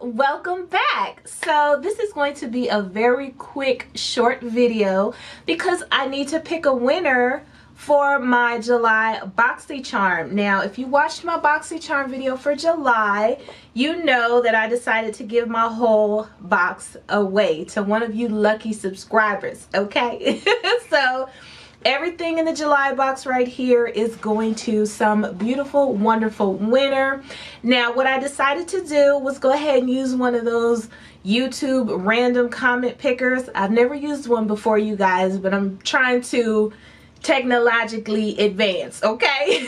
welcome back. So this is going to be a very quick short video because I need to pick a winner for my July BoxyCharm. Now, if you watched my BoxyCharm video for July, you know that I decided to give my whole box away to one of you lucky subscribers, okay? So everything in the July box right here is going to some beautiful, wonderful winner. Now, what I decided to do was go ahead and use one of those YouTube random comment pickers. I've never used one before, you guys, but I'm trying to technologically advanced, okay?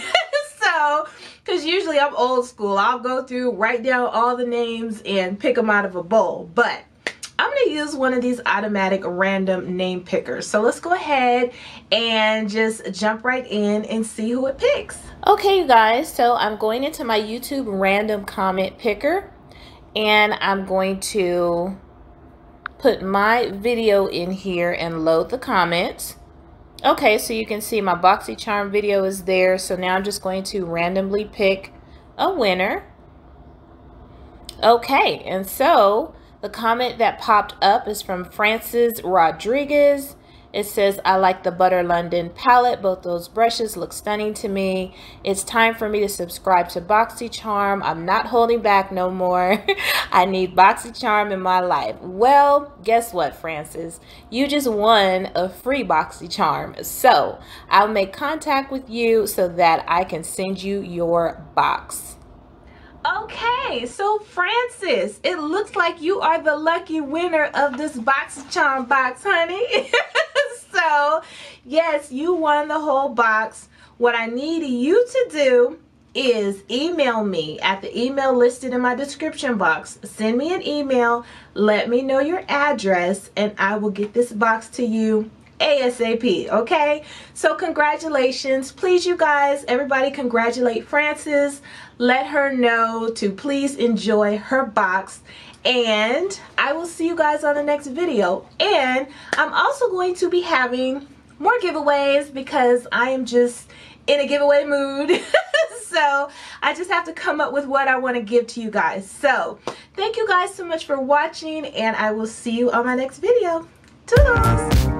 So, because usually I'm old school, I'll go through, write down all the names and pick them out of a bowl, but I'm gonna use one of these automatic random name pickers. So let's go ahead and just jump right in and see who it picks. Okay, you guys, so I'm going into my YouTube random comment picker and I'm going to put my video in here and load the comments. Okay, so you can see my BoxyCharm video is there. So now I'm just going to randomly pick a winner. Okay, and so the comment that popped up is from Francis Rodriguez. It says, I like the Butter London palette. Both those brushes look stunning to me. It's time for me to subscribe to BoxyCharm. I'm not holding back no more. I need BoxyCharm in my life. Well, guess what, Francis? You just won a free BoxyCharm. So I'll make contact with you so that I can send you your box. Okay, so Francis, it looks like you are the lucky winner of this BoxyCharm box, honey. So, yes, you won the whole box. What I need you to do is email me at the email listed in my description box. Send me an email, let me know your address, and I will get this box to you ASAP, okay? So congratulations. Please, you guys, everybody congratulate Francis. Let her know to please enjoy her box. And I will see you guys on the next video. And I'm also going to be having more giveaways because I am just in a giveaway mood. So I just have to come up with what I want to give to you guys. So thank you guys so much for watching and I will see you on my next video. Toodles!